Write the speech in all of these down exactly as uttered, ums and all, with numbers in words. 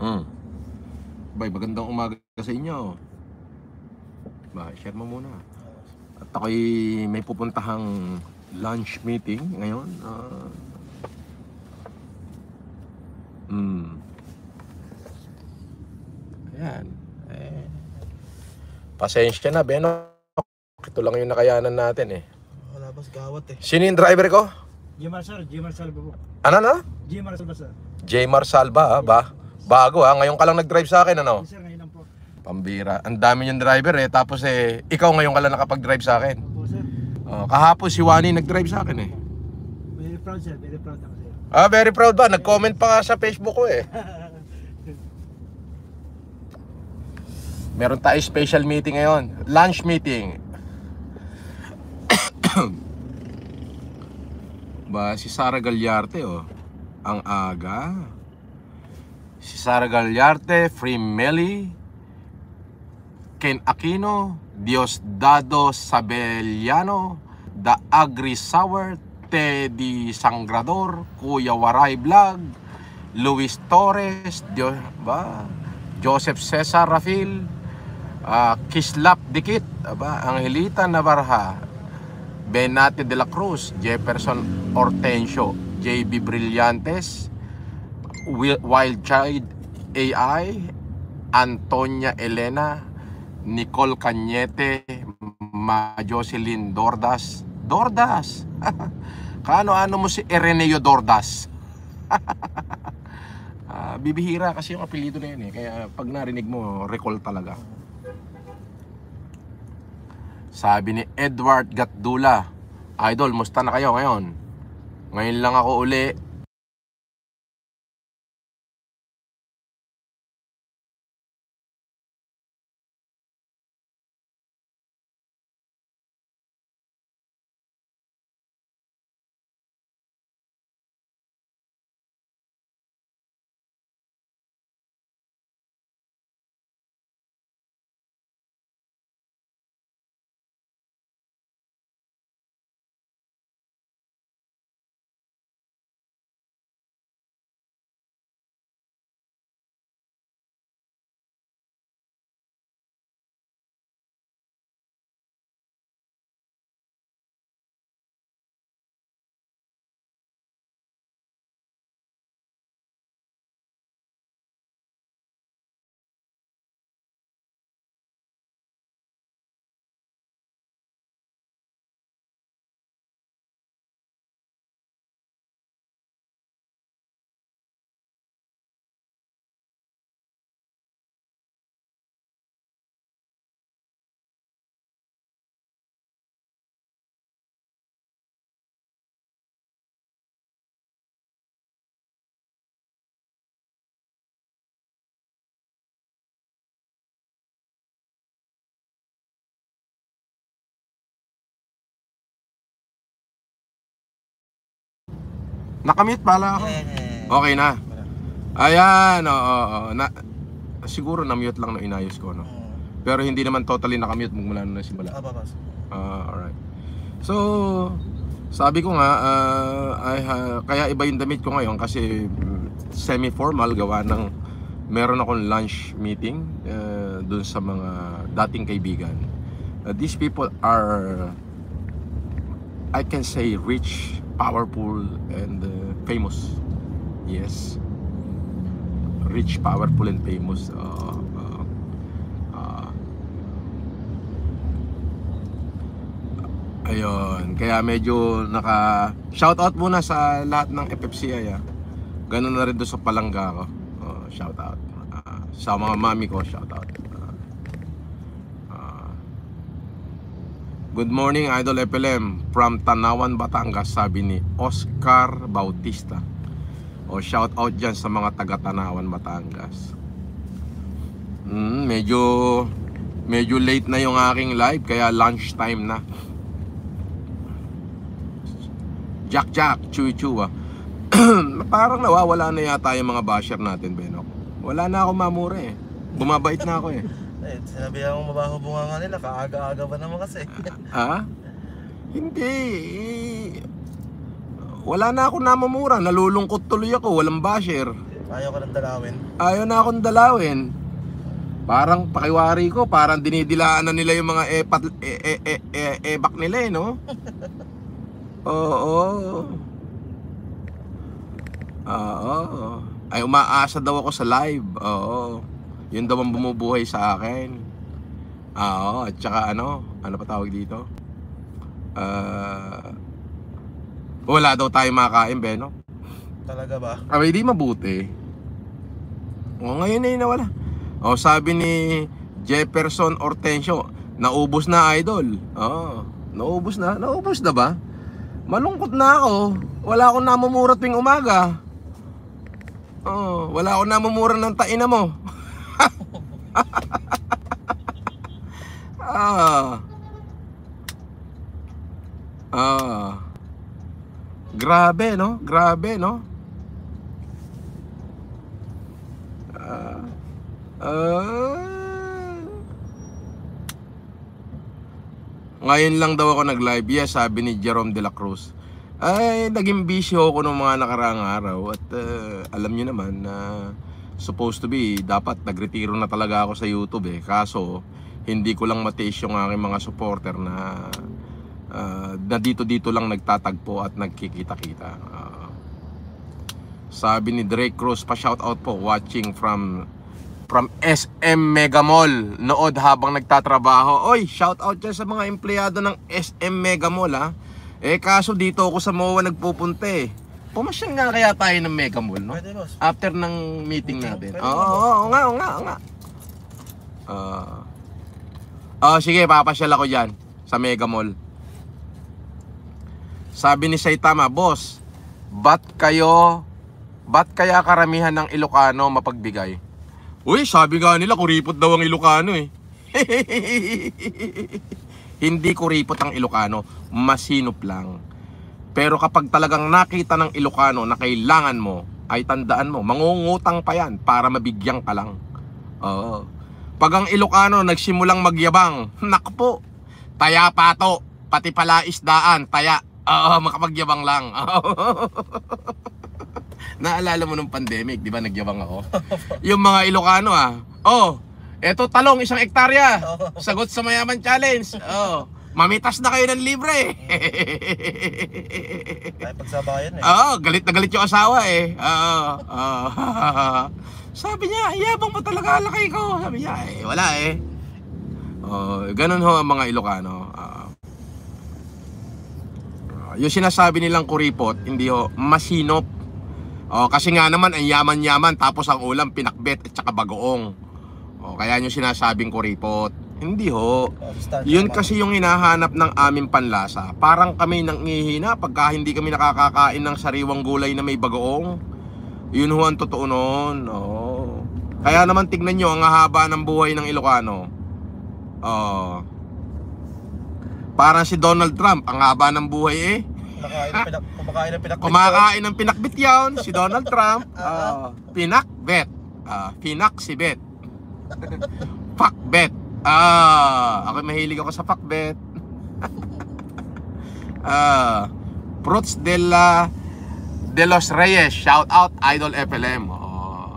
Mm. Bay, magandang umaga sa inyo. Ba, share mo muna. At ako'y may pupuntahang lunch meeting ngayon. Uh, mm. Ayan. Eh, pasensya na, Beno. Ito lang yung nakayanan natin eh. Wala bas gawat eh. Sino yung driver ko? Jmar sir, Jmar Salva po. Ano na? Jmar Salva sir. Jmar Salva ba? Bago ha, ngayon ka lang nag-drive sa akin ano? Yes, sir, ngayon lang po. Pambira, ang dami yung driver eh. Tapos eh, ikaw ngayon ka lang nakapag-drive sa akin. Opo sir. Oh, kahapon si Wani nag-drive sa akin eh. Very proud sir, very proud ako sir. Ah, very proud ba? Nag-comment pa nga sa Facebook ko eh. Meron tayo special meeting ngayon. Lunch meeting. Ba, si Sara Gallarte oh. Ang aga. Si Sara Gallarte, Frim Meli, Ken Aquino, Diosdado Sabellano, The Agri Sour, Teddy Sangrador, Kuya Waray Vlog, Luis Torres, Dios, ba, Joseph Cesar Rafil, uh, Kislap Dikit, ba, Angelita Navarra, Benatte de la Cruz, Jefferson Hortencio, J B Brillantes, Wild Child A I, Antonia Elena Nicole Cañete, Ma Jocelyn Dordas. Dordas. Kaano-ano mo si Ereneo Dordas? uh, bibihira kasi yung apelyido na yan eh. Kaya pag narinig mo, recall talaga. Sabi ni Edward Gatdula, idol, musta na kayo ngayon? Ngayon lang ako uli. Nakamute pala ako. Okay na. Ayan, oo, oo. Na, siguro na-mute lang no inayos ko no. Pero hindi naman totally nakamute mula nung nagsimula. Ah, alright. So, sabi ko nga uh, I, uh, kaya iba yung damit ko ngayon kasi semi-formal gawa ng meron akong lunch meeting uh, dun sa mga dating kaibigan. Uh, these people are I can say rich, powerful and uh, famous. Yes, rich, powerful and famous. uh, uh, uh. Ayun, kaya medyo naka shout out muna sa lahat ng F F C I ah. Ganun na rin doon sa palangga ko. uh, Shout out uh, sa mga mami ko, shout out. uh, uh. Good morning Idol F L M from Tanawan, Batangas, sabi ni Oscar Bautista. O shout out dyan sa mga taga Tanawan, Batangas. mm, Medyo Medyo late na yung aking live, kaya lunch time na. Jack Jack Chuy Chua. Parang nawawala na yata yung mga basher natin, Benok. Wala na ako mamure eh. Bumabait na ako eh. Eh, sinabi akong mabaho bunga nila, kaaga-aga ba naman kasi? Ha? Hindi. Wala na ako namamura, nalulungkot tuloy ako, walang basher. Ayaw ka ng dalawin? Ayaw na akong dalawin. Parang pakiwari ko, parang dinidilaan na nila yung mga epat, e, e, e, e, ebak nila eh, no? Oo, oo. Oo. Ay, umaasa daw ako sa live. Oo. Yun daw ang bumubuhay sa akin. Oo, at saka ano, ano pa tawag dito? Ah... Uh, wala daw tayo makakain, Beno. Talaga ba? Abay, di mabuti. O, ngayon ay nawala. O, sabi ni Jefferson Hortencio, naubos na, idol. O, naubos na? Naubos na ba? Malungkot na ako. Wala akong namumura tuwing umaga. O, wala akong namumura ng taina mo. Ah. Ah. Grabe, no? Grabe, no? Uh, uh... Ngayon lang daw ako nag-live. Yes, sabi ni Jerome De La Cruz. Ay, naging busy ako nung mga nakaraang araw. At uh, alam nyo naman na uh, supposed to be, dapat nagretiro na talaga ako sa YouTube eh. Kaso, hindi ko lang matiis yung aking mga supporter na... Uh, na dito-dito lang nagtatagpo at nagkikita-kita. uh, Sabi ni Drake Cruz, pa-shoutout po, watching from from S M Mega Mall, nood habang nagtatrabaho. Oy, shoutout dyan sa mga empleyado ng S M Mega Mall, ha? Eh kaso dito ako sa M O A nagpupunta eh. Pumasyang nga kaya tayo ng Mega Mall, no? Pwede, after ng meeting pwede, natin. Oo, oo, oo nga, oo nga, oo nga. uh, oh, sige, papasyal ako dyan sa Mega Mall. Sabi ni Saitama, boss, ba't kayo, ba't kaya karamihan ng Ilocano mapagbigay? Uy, sabi nga nila, kuripot daw ang Ilocano eh. Hindi kuripot ang Ilocano, masinop lang. Pero kapag talagang nakita ng Ilocano na kailangan mo, ay tandaan mo, mangungutang pa yan para mabigyan ka lang. Oo. Pag ang Ilocano nagsimulang magyabang, nakpo, taya pato, pati pala isdaan, taya. Oo, makapagyabang lang. Naalala mo nung pandemic, di ba nagyabang ako? Yung mga Ilocano, ah. Oh, eto talong, isang ektarya. Sagot sa mayaman challenge. Oh, mamitas na kayo ng libre. Ay, pagsabayan eh. Oo, galit na galit yung asawa eh. Oo, oo. Sabi niya, yabang mo talaga alakay ko. Sabi niya, eh, wala eh. Oh, ganun ho ang mga Ilocano. Oo. Yung sinasabi nilang kuripot, hindi ho, masinop. O, kasi nga naman, ang yaman-yaman, tapos ang ulam, pinakbet at saka bagoong. O, kaya yung sinasabing kuripot. Hindi ho. Yun kasi yung hinahanap ng aming panlasa. Parang kami nangihina pagka hindi kami nakakakain ng sariwang gulay na may bagoong. Yun ho ang totoo noon. O. Kaya naman tignan nyo ang haba ng buhay ng Ilocano. O. Parang si Donald Trump, ang haba ng buhay eh. Kumakain ng pinakbet. Kumakain ng pinakbet yun, si Donald Trump. Uh, pinakbet. Uh, pinaksibet. Pakbet. Uh, ako mahilig ako sa pakbet. uh, Prods dela de Los Reyes. Shout out Idol F L M. Oo, oh.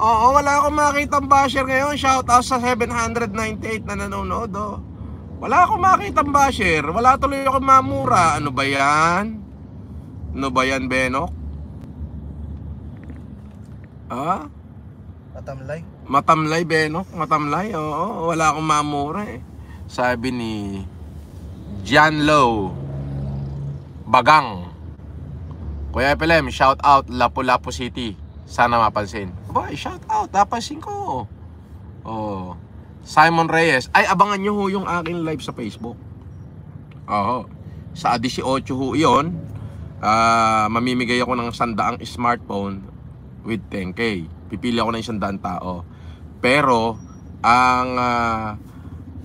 oh, oh, wala akong makitang basher ngayon. Shout out sa seven ninety-eight na nanonood. Oh. Wala akong makitang basher. Wala tuloy akong mamura. Ano ba yan? Ano ba yan, Benok? Ah? Matamlay? Matamlay, Benok. Matamlay, oo. Wala akong mamura eh. Sabi ni Jan Low Bagang, Kuya Pelem, shout out Lapu-Lapu City. Sana mapansin. Boy, shout out. Napansin ko. Oo. Simon Reyes, ay abangan nyo ho yung aking live sa Facebook. Oo. Sa eighteen ho yun, uh, mamimigay ako ng one hundred smartphone with ten K. Pipili ako ng one hundred tao. Pero, ang uh,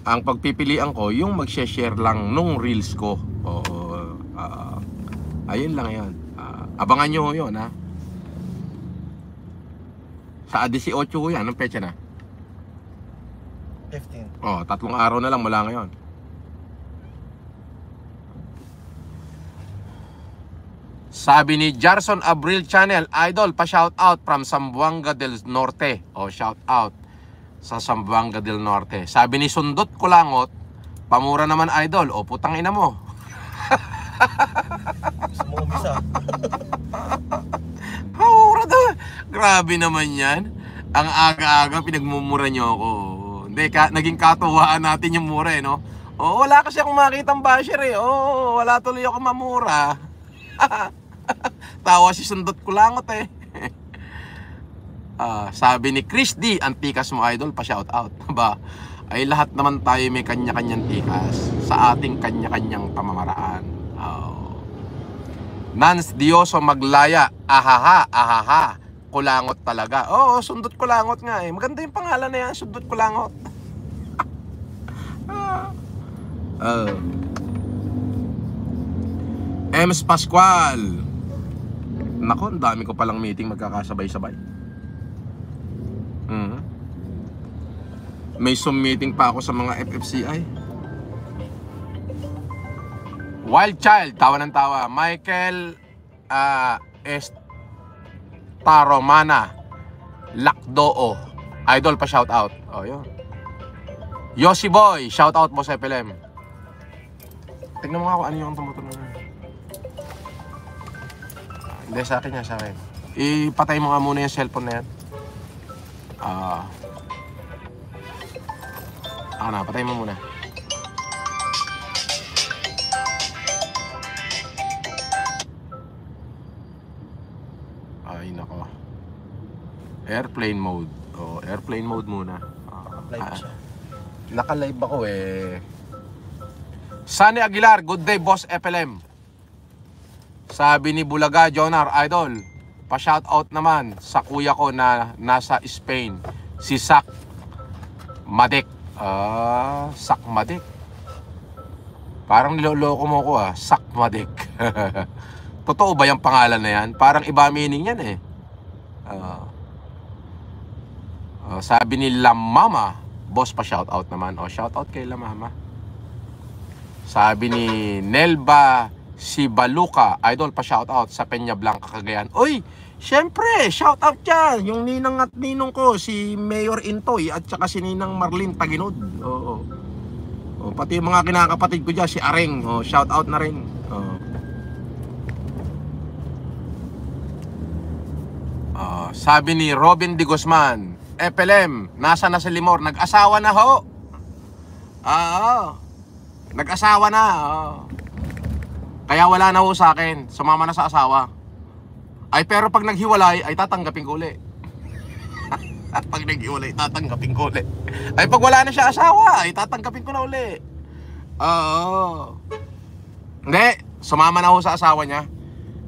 ang pagpipilian ko, yung mag-share lang nung reels ko. Oo. Uh, ayun lang yan. Uh, abangan nyo ho yun, ha? Sa eighteen ho yan, anong pecha na? fifteen. Oh, tatlong araw na lang mula ngayon. Sabi ni Jarson Abril Channel, Idol, pa-shoutout from Zamboanga del Norte. O, shoutout sa Zamboanga del Norte. Sabi ni Sundot Kulangot, pamura naman, Idol. O, putang ina mo. Pamura to. Grabe naman yan. Ang aga-aga, pinagmumura nyo ako. Hindi, ka, naging katuwaan natin yung mura, eh, no? Oo, wala kasi akong makita ang basher, eh. Oo, wala tuloy ako mamura. Tawa si Sundot Kulangot, eh. uh, Sabi ni Chris D, ang tikas mo, Idol, pa-shoutout. Ba? Ay, lahat naman tayo may kanya-kanyang tikas sa ating kanya-kanyang pamamaraan. Oh. Nance Dioso Maglaya, ahaha, ahaha, Kulangot talaga. Oo, Sundot Kulangot nga, eh. Maganda yung pangalan na yan, Sundot Kulangot. Ah. Uh. Ems Pascual. Nako, ang dami ko palang meeting magkakasabay-sabay. Uh-huh. May Zoom meeting pa ako sa mga F F C I. Wild Child, tawa ng tawa. Michael uh, Estaromana Lakdoo, Idol, pa shoutout. Oh, yun. Yoshi Boy, shoutout mo sa F L M. Tignan mo nga kung ano yung tumutunog. Ah, hindi, sa akin yan, sa akin. Ipatay mo nga muna yung cellphone na yan. Ah. Ako na, patay mo muna. Ay, nako. Airplane mode. O, airplane mode muna. Ah, ah, naka-live ako, eh. Sunny Aguilar, good day boss F L M. Sabi ni Bulaga Jonar, Idol, pa-shoutout naman sa kuya ko na nasa Spain, si Sak Madec. Ah, Sak Madec. Parang niloloko mo ko, ah, Sak Madec. Totoo ba yung pangalan na yan? Parang iba meaning yan, eh. uh, uh, Sabi ni Lamama, boss, pa-shoutout naman. O, shoutout kay Lamama. Sabi ni Nelba Sibaluka, Idol, pa-shoutout sa Peña Blanca, Cagayan. Uy, syempre, shoutout dyan. Yung ninang at ninong ko, si Mayor Intoy at saka si Ninang Marlene Taginod. Oo. O, pati mga kinakapatid ko dyan, si Areng. O, shoutout na rin. Oo. O, sabi ni Robin De Guzman, F L M, nasa na si Limor? Nag-asawa na ho. Oo. Nag-asawa na. Oh. Kaya wala na ho sa akin. Sumama na sa asawa. Ay, pero pag naghiwalay, ay tatanggapin ko ulit. Pag naghiwalay, tatanggapin ko ulit. Ay, pag wala na siya asawa, ay tatanggapin ko na ulit. Oo. Hindi. Sumama na ho sa asawa niya.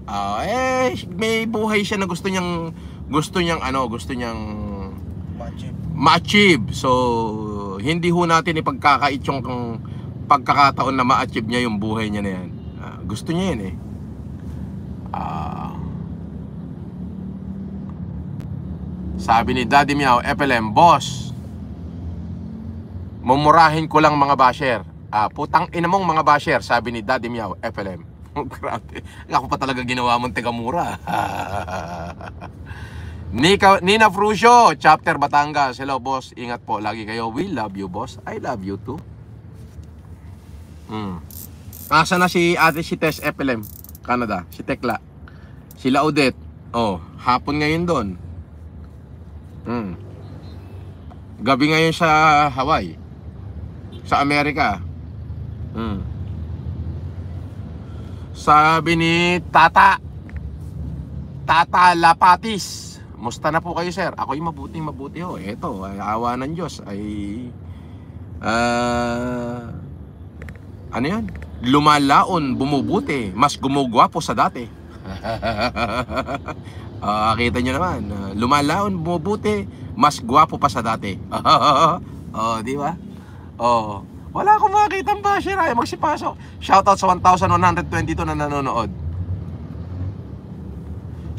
Uh, eh, may buhay siya na gusto niyang, gusto niyang, ano, gusto niyang ma-achieve. Ma-achieve. So, hindi ho natin ipagkakait yung kung pagkakataon na ma-achieve niya yung buhay niya na yan. Uh, gusto niya yan, eh. Uh, sabi ni Daddy Meow, F L M, boss, mumurahin ko lang mga basher. Uh, putang ina mong mga basher, sabi ni Daddy Meow, F L M. Grabe. Ako pa talaga ginawa mong tigamura. Nina Frusio, Chapter Batangas. Hello, boss. Ingat po. Lagi kayo. We love you, boss. I love you too. Hmm. Nasa na si ate si Tess F L M Canada, si Tekla, si Laudet. Oh, hapon ngayon doon. Hmm. Gabi ngayon sa Hawaii, sa Amerika. Hmm. Sabi ni Tata Tata Lapatis, musta na po kayo, sir? Ako'y mabuti, mabuti ho. Eto, awa ng Diyos. Ay Ah uh... ano yan? Lumalaon, bumubuti, mas gumugwapo sa dati. uh, Kita nyo naman, uh, lumalaon, bumubuti, mas gwapo pa sa dati. Oh, di ba? Oh, wala akong makita ang basher. Ay, magsipasok. Shoutout sa one thousand one hundred twenty-two na nanonood.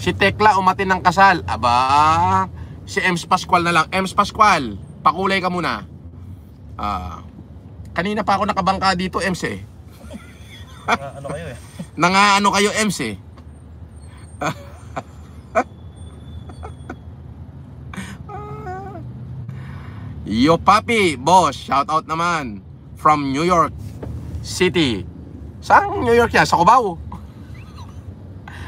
Si Tekla, umatin ng kasal. Aba, si Ems Pascual na lang. Ems Pascual, pakulay ka muna. Ah, uh, kanina pa ako nakabangka dito, Ems, eh. Nang ano kayo, eh. Nang ano kayo, Ems, eh. Yo Papi, boss, shout out naman from New York City. Saan New York yan? Sa Cubao.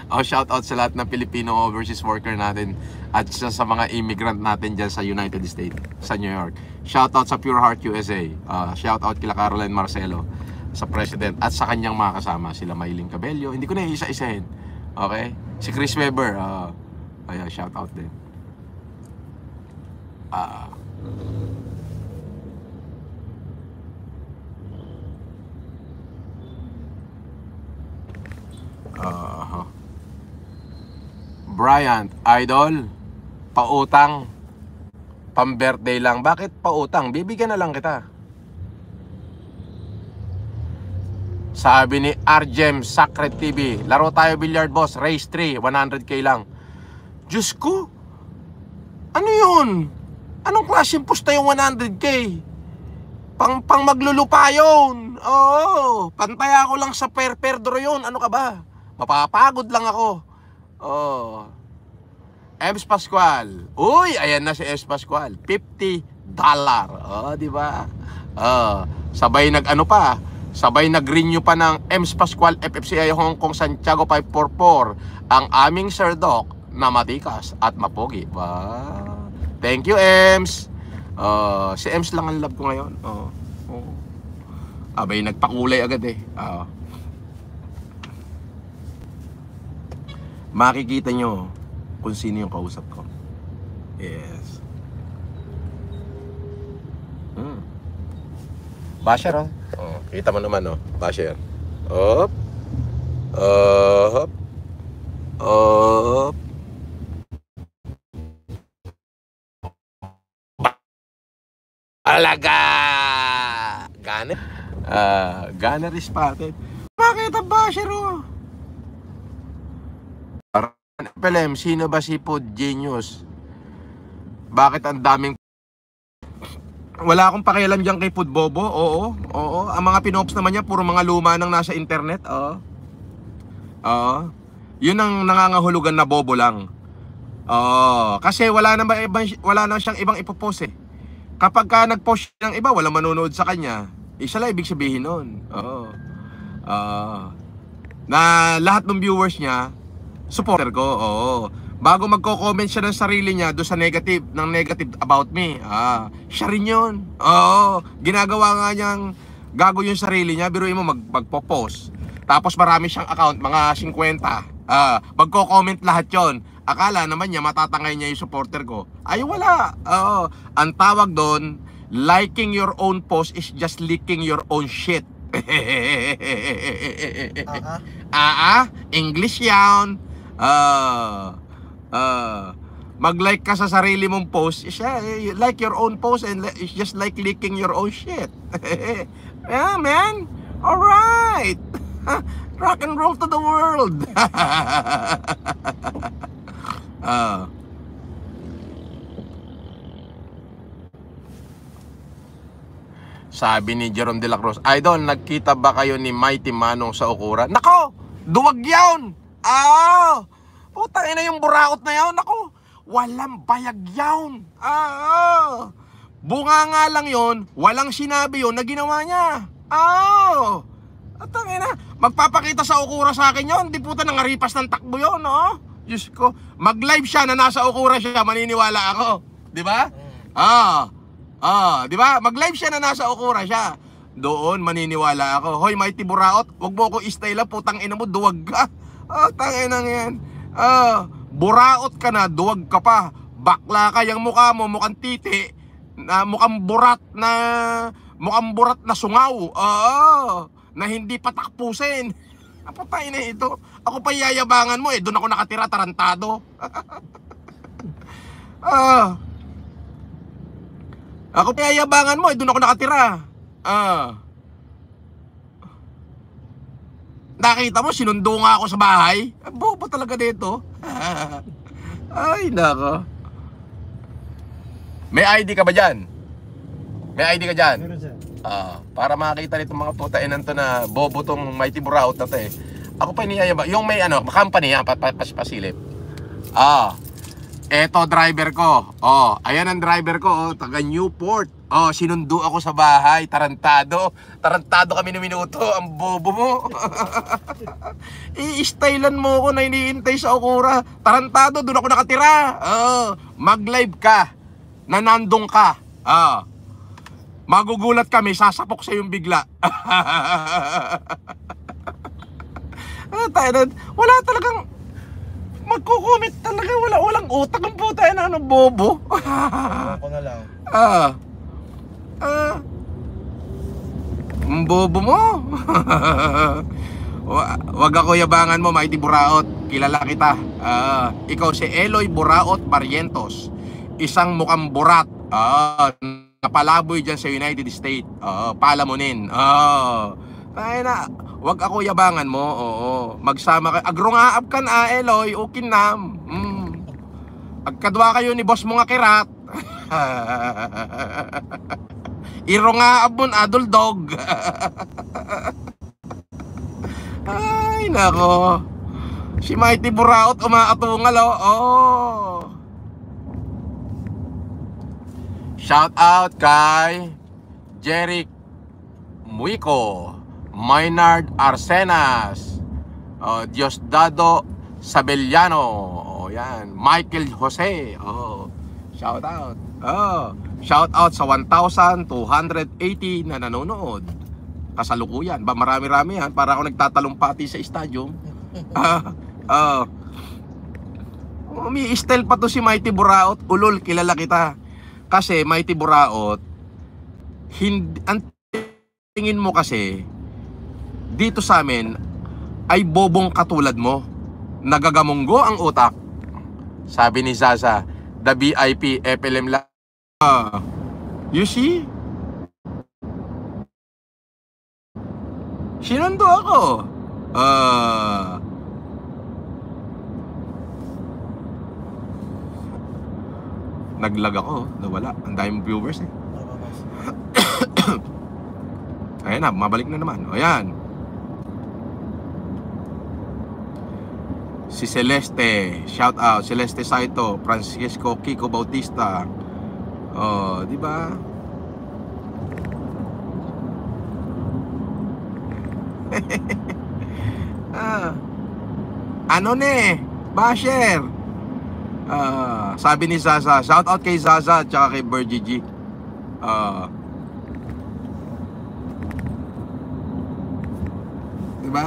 Oh, shout out sa lahat ng Filipino overseas worker natin at sa, sa mga immigrant natin dyan sa United States, sa New York. Shout out sa Pure Heart U S A. Uh, shout out kila Caroline Marcelo, sa president at sa kanyang mga kasama, sila Mailing Cabello. Hindi ko na isa-isahin. Okay? Si Chris Weber, uh, ayan, shout out din. Ah. Uh, Uh, Bryant, idol, pautang, pang-birthday lang. Bakit pautang? Bibigyan na lang kita. Sabi ni Arjem Sacred T V, laro tayo billiard boss, race three, one hundred K lang. Diyos ko, ano yun? Anong klaseng pusta yung one hundred K? Pang, pang maglulupa yun. Oo, pantaya ko lang sa per-perdro yun. Ano ka ba? Mapapagod lang ako. Oh. Ems Pascual. Uy, ayan na si Ems Pascual. fifty dollar. Oh, di ba? Oh, sabay nag-ano pa? Sabay nag-renew pa ng Ems Pascual F F C I Hong Kong Santiago five forty-four. Ang aming Sir Doc na matikas at mapogi. Wow. Thank you, Ems. Oh, si Ems lang ang love ko ngayon. Oh. Oh. Abay nagpakulay agad eh. Oh. Makikita nyo kung sino yung kausap ko. Yes. Hmm. Basher, oh. Oh, kita mo naman, oh. Basher. Hop. Hop. Hop. Alaga! Gunner? Uh, gunner is spotted. Makita basher, oh. Pelem, sino ba si Pod Genius? Bakit ang daming... Wala akong pakialam dyan kay Pod Bobo. Oo, oo. Ang mga pinops naman niya, puro mga luma nang nasa internet. Oo. Oo. Yun ang nangangahulugan na Bobo lang. Oo. Kasi wala na, ibang, wala na siyang ibang ipopost eh. Kapag ka nagpost ng iba, walang manonood sa kanya. Isa lang ibig sabihin nun. Oo. Oo. Na lahat ng viewers niya, supporter ko, oo. Bago magko-comment siya ng sarili niya doon sa negative, ng negative about me, ah, siya rin yun. Oo, ginagawa nga niyang gago yung sarili niya, biruin mo mag, magpo-post. Tapos marami siyang account, mga fifty. Ah, magko-comment lahat yun. Akala naman niya, matatangay niya yung supporter ko. Ay, wala. Oo, ang tawag doon, liking your own post is just leaking your own shit. Ah, ah, English yan. Uh, uh, mag-like ka sa sarili mong post, like your own post and it's just like licking your own shit. Yeah, man. Alright. Rock and roll to the world. uh. Sabi ni Jerome De La Cruz, idol, nagkita ba kayo ni Mighty Manong sa Okura? Nako, duwag yun. Ah, putang ina yung Buraot na yun. Ako, walang bayag yun. Ah, bunga nga lang yun. Walang sinabi yun na ginawa niya. Ah, atang ina, magpapakita sa Okura sa akin yun. Di puta nangaripas ng takbo yun, no? Diyos ko, mag-live siya na nasa Okura siya, maniniwala ako. Di ba? Ah, ah, di ba? Mag-live siya na nasa Okura siya. Doon, maniniwala ako. Hoy, Mighty Buraot, wag mo ako istayla, putang ina mo, duwag ka. Oh, tanginang yan. Oh, buraot ka na, duwag ka pa. Bakla ka, yung mukha mo, mukhang titi na, mukhang burat na, mukhang burat na sungaw. Oh, na hindi patakpusin. Apatay na ito. Ako pa yayabangan mo eh, doon ako nakatira, tarantado. Oh, ako pa yayabangan mo eh, doon ako nakatira. Ah, oh. Nakita mo, sinundo nga ako sa bahay. Bobo talaga dito. Ay, nako. May I D ka ba dyan? May I D ka dyan? Uh, para makakita nitong mga putain nanto na bobo tong Mighty Buraot na to eh. Ako pa iniyayaba. Yung may ano, company yan, pasilip. Ah, eto driver ko. Oh, ayan ang driver ko. Oh, taga Newport. Oh, sinundo ako sa bahay. Tarantado. Tarantado kami ng minuto. Ang bobo mo. I-stylan mo ako na iniintay sa Okura. Tarantado, doon ako nakatira. Oh, mag-live ka. Nanandong ka. Oh, magugulat kami. Sasapok sa yung bigla. Ah, tayo, wala talagang... Magkukumit talaga, wala, walang utak ang puta na ano, bobo. Ako na lang. Ah. Ah. Ang bobo mo. Wag ako yabangan mo, Mighty Buraot. Kilala kita. Ah, ikaw si Eloy Buraot Barrientos. Isang mukhang burat. Ah, napalaboy dyan sa United States. Ah, palamunin. Ah. Tayo na. Wag ako yabangan mo, oo. Magsama kayo. Agrungaap ka na, Eloy, ukinam. Mm. Agkadwa kayo ni boss mo nga kirat. Irungaap mo, adult dog. Ay, nako. Si Mighty Buraot, umaatungal, oo. Shout out kay Jeric Muico, Maynard Arsenas, uh, Diosdado Sabellano, oh, yan. Michael Jose, oh, shout out, oh, shout out sa one thousand two hundred eighty na nanonood kasalukuyan ba, marami-rami yan, para ako nagtatalumpati sa stadium. uh, uh, umi-style pa to si Mighty Buraot. Ulol, kilala kita kasi Mighty Buraot. Hindi, ang tingin mo kasi dito sa amin ay bobong katulad mo. Nagagamunggo ang utak. Sabi ni Zaza, the V I P F L M lang. Uh, you see? Sinundo ako. Uh, naglag ako. Nawala. Ang daming viewers eh. Ayan na, mabalik na naman. Ayan. Si Celeste, shout out Celeste Saito, Francisco Kiko Bautista. Oh, di ba? Ah. Ano ne? Basher. Ah, sabi ni Zaza, shout out kay Zaza at saka kay Bergigi. Ah. Di ba?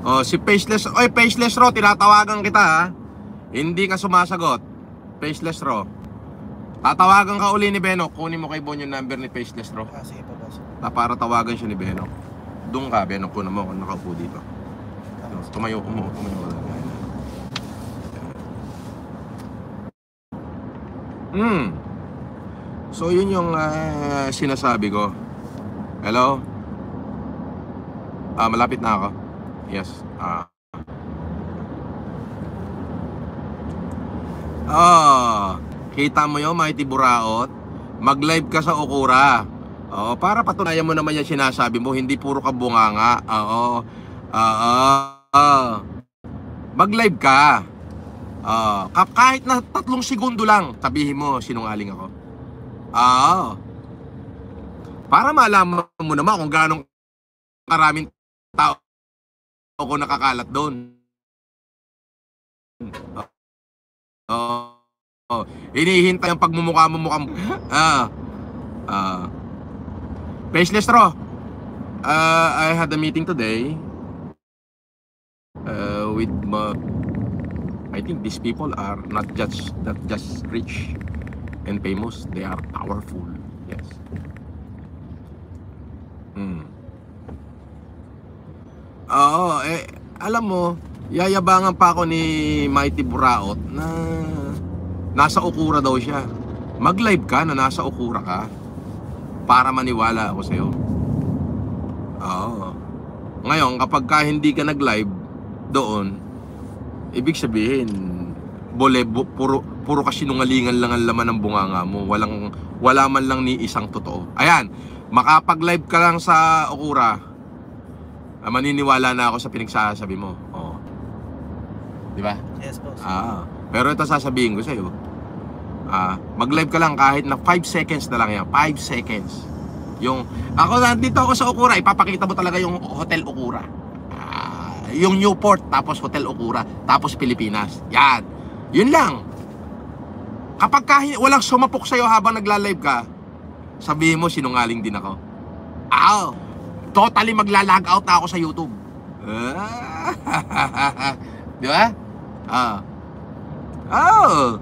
Oh, si Faceless, oy Faceless Ro, tinatawagan kita ha. Hindi ka sumasagot. Faceless Ro. Tatawagan ka uli ni Beno. Kunin mo kay Bon yung number ni Faceless Ro. Ah, sige po, boss. Para tawagan siya ni Beno. Doon ka, Beno, kunin mo kung nakaupo dito. No, tumayo ko mo, tumayo ka. Hmm. So yun yung uh, sinasabi ko. Hello? Ah, malapit na ako. Yes. Ah. Oh, kita mo 'yo, Mighty Buraot. Mag-live ka sa Okura. Oh, para patunayan mo naman 'yung sinasabi mo, hindi puro ka bunganga. Oo. Oo. Oo. Mag-live ka. Oh, kahit na tatlong segundo lang, sabihin mo sinungaling ako. Oo. Para malaman mo naman kung gaano karaming tao ako nakakalat doon. Oh. Oh. Oh. Hinihintay ang pagmumukha mo mukhang ah. Ah. Faceless Ro. Uh, I had a meeting today. Uh, with my, I think these people are not just not just rich and famous, they are powerful. Yes. Hmm. Oo, eh, alam mo, yayabangan pa ako ni Mighty Buraot na nasa Okura daw siya. Mag-live ka na nasa Okura ka para maniwala ako sa'yo. Oo. Ngayon, kapag ka hindi ka nag-live doon, ibig sabihin, bole, bu, puro, puro ka sinungalingan lang ang laman ng bunganga mo. Walang, wala man lang ni isang totoo. Ayan, makapag-live ka lang sa Okura, ah, maniniwala na ako sa pinagsasabi mo. Oo. Di ba? Yes, boss. Ah, pero ito sasabihin ko sa'yo. Ah, mag-live ka lang kahit na five seconds na lang yan. five seconds. Yung, ako nandito ako sa Okura, ipapakita mo talaga yung Hotel Okura. Ah, yung Newport, tapos Hotel Okura, tapos Pilipinas. Yan. Yun lang. Kapag kahit walang sumapok sa'yo habang nagla-live ka, sabihin mo, sinungaling din ako. Ow! Totally magla-log out na ako sa YouTube. Ah, di ba? Ah. Oh!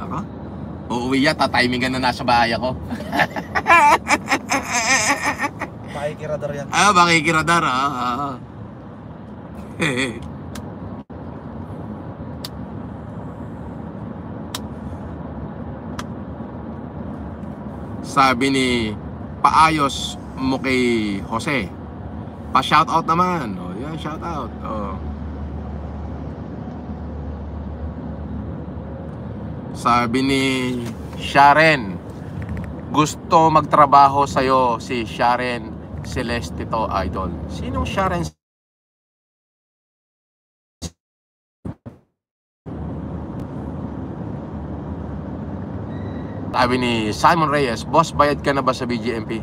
Ako? Uuwi yan, tatimingan na nasa bahay ako. Pakikiradar yan. Ah, pakikiradar. Ah, ah. Sabi ni paayos mo kay Jose. Pa-shoutout naman. Oh, yeah, shoutout. Oh. Sabi ni Sharon, gusto magtrabaho sa'yo si Sharon Celestito Idol. Sinong Sharon? Sabi ni Simon Reyes, boss, bayad ka na ba sa B G M P?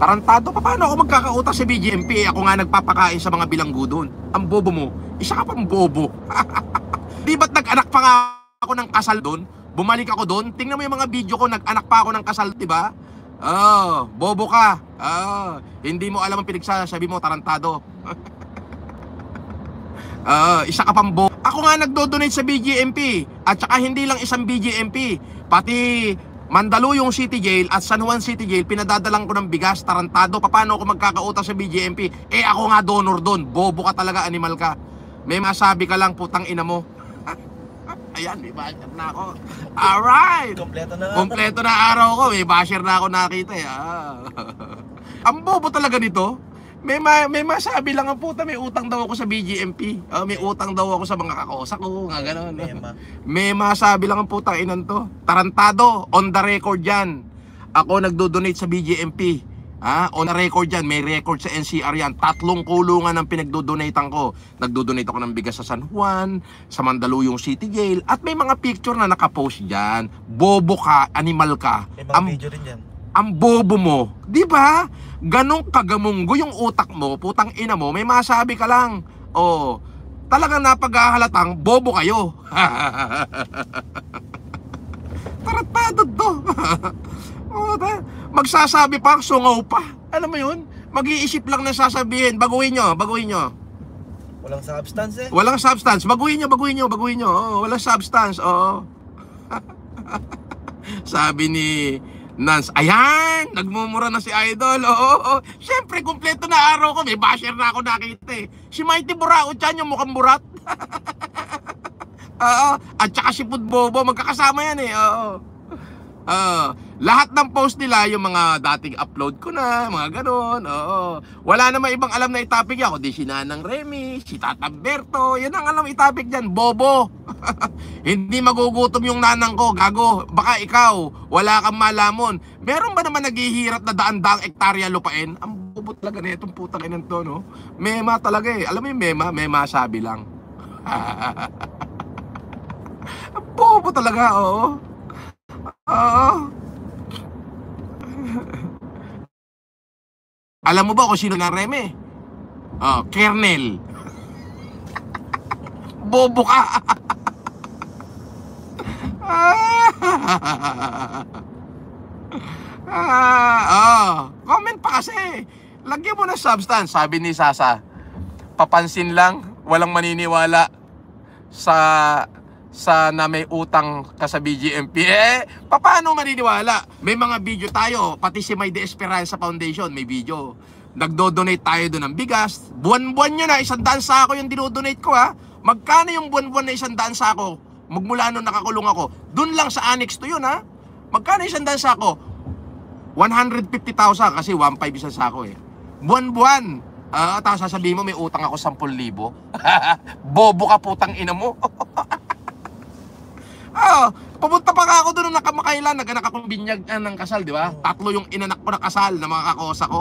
Tarantado pa, paano ako magkakautang sa B G M P? Ako nga nagpapakain sa mga bilanggo doon. Ang bobo mo, isa ka pang bobo. Di ba't nag-anak pa nga ako ng kasal doon? Bumalik ako doon, tingnan mo yung mga video ko, nag-anak pa ako ng kasal, diba? Oh, bobo ka. Oh, hindi mo alam ang pinagsasabi mo, tarantado. Oh, isa ka pang bobo. Ako nga nagdo-donate sa B G M P. At saka hindi lang isang B G M P, pati Mandaluyong City Jail at San Juan City Jail, pinadadalang ko ng bigas, tarantado. Paano ako magkakautang sa B G M P? Eh ako nga donor doon. Bobo ka talaga, animal ka. May masabi ka lang, putang ina mo. Ayan, may basher na ako. Alright, kompleto na, kompleto na araw ko. May basher na ako nakita eh. Ah. Ang bobo talaga nito. May, ma may masabi lang ang puta, may utang daw ako sa B G M P. Uh, may utang daw ako sa mga kakosa ko. Nga gano'n. Mema. May masabi lang ang puta, inan to. Tarantado, on the record yan. Ako nagdo-donate sa B G M P. Ah, on the record yan. May record sa N C R yan. Tatlong kulungan ang pinagdo-donatan ko. Nagdo-donate ako ng bigas sa San Juan, sa Mandaluyong City Jail. At may mga picture na nakapost dyan. Bobo ka, animal ka. May mga ang, video rin yan. Ang bobo mo. Di ba? Ganong kagamunggo yung utak mo, putang ina mo, may masabi ka lang. Oh, talagang napaghahalatang bobo kayo. Tarantado to. Oh, magsasabi pa, sungaw pa. Alam mo yun? Mag-iisip lang na sasabihin. Baguhin nyo, baguhin nyo. Walang substance eh. Walang substance. Baguhin nyo, baguhin nyo, baguhin nyo. Oh, walang substance. Oo. Oh. Sabi ni Nance, ayan, nagmumura na si Idol. Oo, oo. Siyempre, kumpleto na araw ko. May basher na ako nakita eh. Si Mighty Buraot yan, yung mukhang burat. Oo. At saka si Pudbobo, magkakasama yan eh. Oo. Uh, lahat ng post nila, yung mga dating upload ko na, mga ganun. Oo. Wala naman ibang alam na itapik yan. Kundi si Nanang Remy, si Tatamberto, yan ang alam itapik dyan, bobo. Hindi magugutom yung nanang ko, gago. Baka ikaw, wala kang malamon. Meron ba naman naghihirap na daan-daang ektarya lupain? Ang bobo talaga na itong putang inang to, no? Mema talaga eh. Alam mo yung mema? Mema sabi lang. Ang bobo talaga, oo. Oo. Alam mo ba kung sino na Reme? Oh, Kernel. Bobo ka. Ah, oh, comment pa kasi. Lagyan mo na substance. Sabi ni Zaza, papansin lang, walang maniniwala Sa Sa na may utang ka sa B G M P. Eh, paano maniniwala? May mga video tayo. Pati si May De Esperanza Foundation, may video. Nagdo-donate tayo doon ng bigas. Buwan-buwan nyo na, isang daan sa ako yung dinodonate ko ha. Magkano yung buwan-buwan na isang daan sa ako? Magmula nung nakakulong ako. Doon lang sa annex to yun ha. Magkano isang daan sa ako? one hundred fifty thousand kasi one point five isang sa ako eh. Buwan-buwan. Uh, tapos sasabihin mo may utang ako ten thousand. Bobo ka putang ina mo. Oh, pumunta pa ka ako doon nung nakamakailan. Nag-anak akong binyag uh, ng kasal, di ba? Tatlo yung inanak ko na kasal na mga kakosa ko.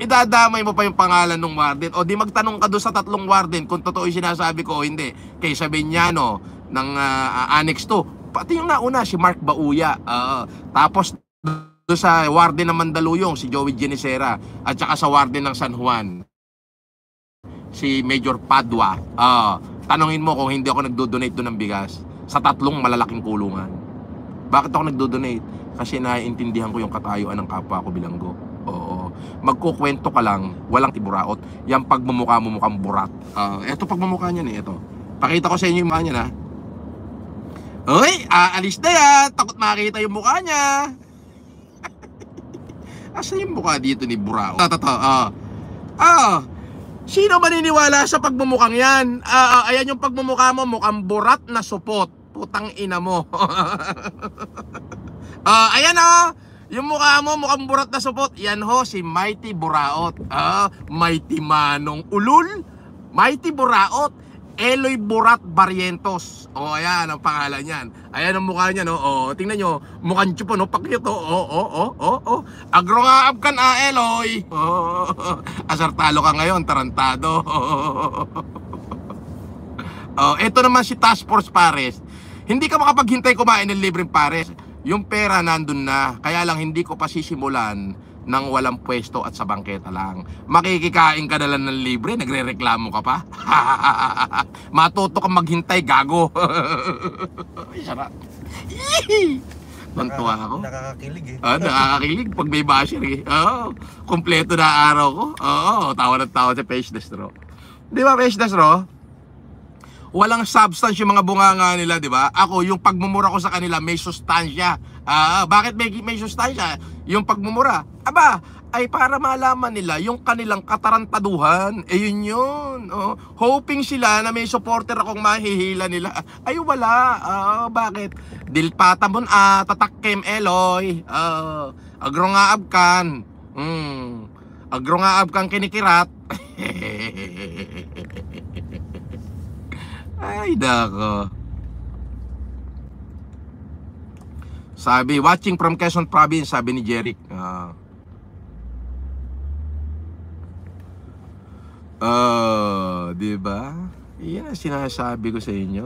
idadamay mo pa yung pangalan ng warden. O di magtanong ka doon sa tatlong warden kung totoo yung sinasabi ko o hindi. Kay Sabellano ng uh, Annex two. Pati yung nauna, si Mark Bauya. Uh, tapos doon sa warden ng Mandaluyong, si Joey Genesera. At saka sa warden ng San Juan, si Major Padua. Uh, tanongin mo kung hindi ako nagdo-donate doon ng bigas sa tatlong malalaking kulungan. Bakit ako nagdo-donate? Kasi naiintindihan ko yung katayuan ng kapwa ko bilanggo. Oo. Magkukwento ka lang, walang tiburaot. Yan pagmumukha mo mukhang burat. Uh, eto pagmumukha niya ni ito. Pakita ko sa inyo yung mukha niya na. Hoy, aalis na yan. Takot makita yung mukha niya. Asa yung mukha dito ni Buraot? Totoo. Ah. Ah. Sino maniniwala sa pagmumukhang yan? Uh, ayan yung pagmumukha mo, mukhang burat na supot. Putang ina mo. uh, ayan o, oh, yung mukha mo, mukhang burat na supot. Yan ho, si Mighty Buraot. Uh, Mighty Manong Ulul, Mighty Buraot, Eloy Buraot Barrientos. O, oh, ayan ang pangalan niyan. Ayan ang mukha niya, no? Oh, tingnan nyo, mukhang chupo, no? Pakito. Oh, oh, oh, oh, oh. Agro nga abkan, ah, Eloy. Oh, oh, oh. Asartalo ka ngayon, tarantado. Oh, ito naman si Task Force Pares. Hindi ka makapaghintay kumain ng libreng Pares. Yung pera nandun na, kaya lang hindi ko pa sisimulan nang walang pwesto at sa bangketa lang. Makikikain ka na lang ng libre, nagre-reklamo ka pa. Matuto kang maghintay, gago. Sarap. Bantuan ako. Nakakakilig eh. Ah, nakakakilig pag may basher eh. Oo, oh, kompleto na araw ko. Oo, oh, tawa ng tawa sa Faceless Raw. Di ba Faceless Raw? Walang substance yung mga bunganga nila, di ba? Ako, yung pagmumura ko sa kanila, may sustansya. Ah, bakit may, may sustansya? Yung pagmumura, aba, ay para malaman nila yung kanilang katarantaduhan. Eh, yun yun. Oh, hoping sila na may supporter akong mahihila nila. Ay, wala. Ah, bakit? Dilpata mo na, tatakkim, Eloy. Ah, agro nga abkan. Hmm. Agro nga abkan kinikirat. Ay, dako. Sabi, watching from Quezon Province, sabi ni Jeric. Uh, uh, diba? Iyan ang sinasabi ko sa inyo.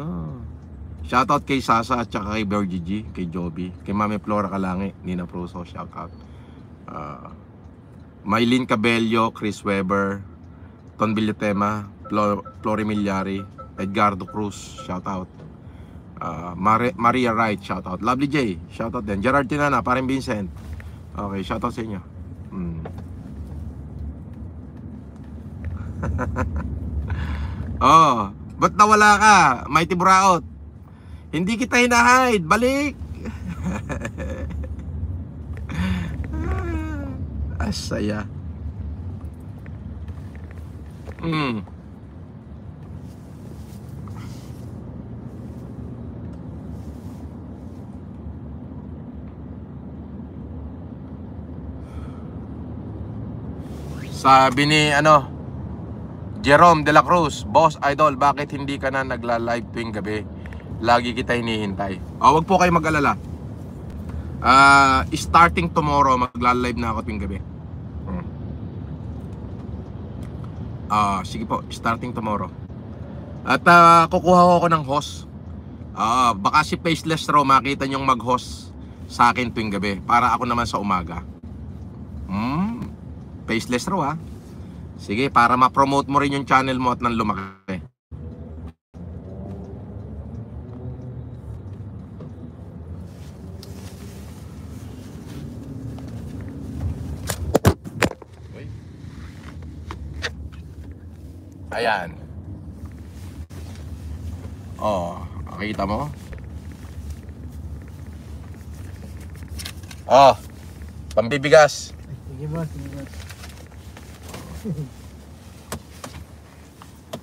Shoutout kay Sasa at saka kay Bergy G, kay Joby, kay Mami Flora Kalangi, Nina Proso, shoutout. Uh, Mylene Cabello, Chris Weber, Ton Villatema, Flor Flori Milyari, Edgardo Cruz, shoutout. uh, Mar Maria Wright, shoutout. Lovely J, shoutout din. Gerard Tinana, Paring Vincent. Okay, shoutout sa inyo. mm. Oh, ba't nawala ka? Mighty Buraot, hindi kita hinahide, balik. Asaya. Hmm. Sabi ni ano, Jerome De La Cruz, Boss Idol, bakit hindi ka na nagla-live tuwing gabi? Lagi kita hinihintay. Oh, wag po kayo mag-alala. uh, Starting tomorrow, magla-live na ako tuwing gabi. hmm. uh, Sige po, starting tomorrow. At uh, kukuha ko ng host. uh, Baka si Faceless Raw makita nyong mag-host sa akin tuwing gabi, para ako naman sa umaga. Hmm Faceless Raw, ha? Sige, para ma-promote mo rin yung channel mo at nang lumaki. Ayan. Oh, nakita mo? Oh, pambibigas. Sige, boss. Sige, boss.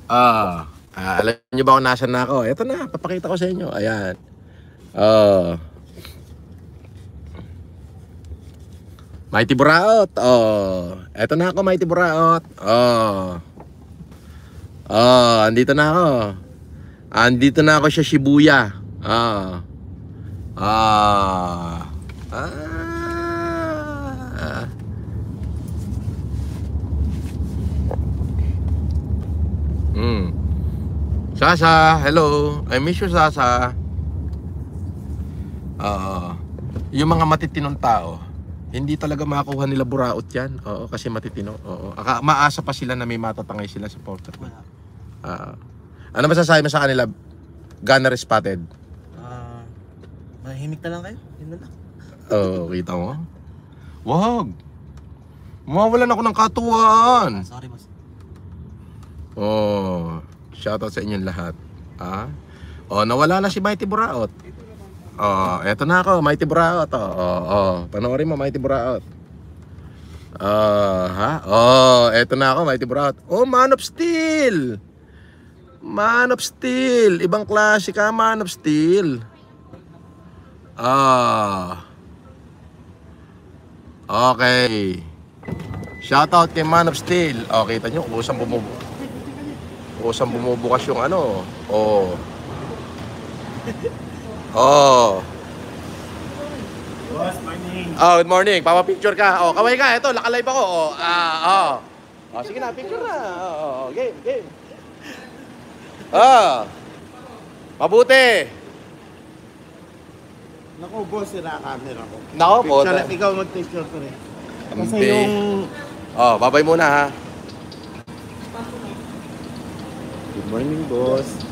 Ah, uh, uh, alam niyo ba kung nasan na ako? Ito na, papakita ko sa inyo. Ayan. Oh. Uh, Mighty Buraot. Oh. Ito na ako, Mighty Buraot. Oh. Oh, andito na ako. Andito na ako sa Shibuya. Ah. Oh. Ah. Oh. Ah. Mm. Zaza, hello. I miss you, Zaza. Uh, yung mga matitinong tao, hindi talaga makuha nila Buraot yan. Oo, kasi matitino. Oo. Aka, maasa pa sila na may matatangay sila sa portrait. Uh, ano masasabi mo sa kanila? Gunner spotted. Uh, mahimik na lang kayo. Yun na lang. Oo, kita mo. Wag. Mawawalan ako ng katuwaan. Ah, sorry, boss. Oh, shoutout sa inyong lahat. Ah? Oh, nawala na si Mighty Buraot. Oh, eto na ako, Mighty Buraot. Oh, oh, oh. Panoorin mo, Mighty Buraot. Ah, ha? Oh, eto na ako, Mighty Buraot. Oh, Man of Steel. Man of Steel. Ibang klase ka, Man of Steel. Ah. Okay. Shoutout kay Man of Steel. O, oh, kita nyo, kusang bumubu kusang bumubukas yung ano. Oo. Oh. Oo. Oh. Oh, good morning. Papapicture ka. O, oh, kaway ka. Ito, nakalive ako. O, oh, ah, oh. Oh, sige na, picture na. Oh, game, game. Ah. Mabuti. Naku, boss, sira camera ko. Naku, boss. Ikaw mag-picture ko rin. Kasi yung... Oh, babay muna ha. Good morning, boss.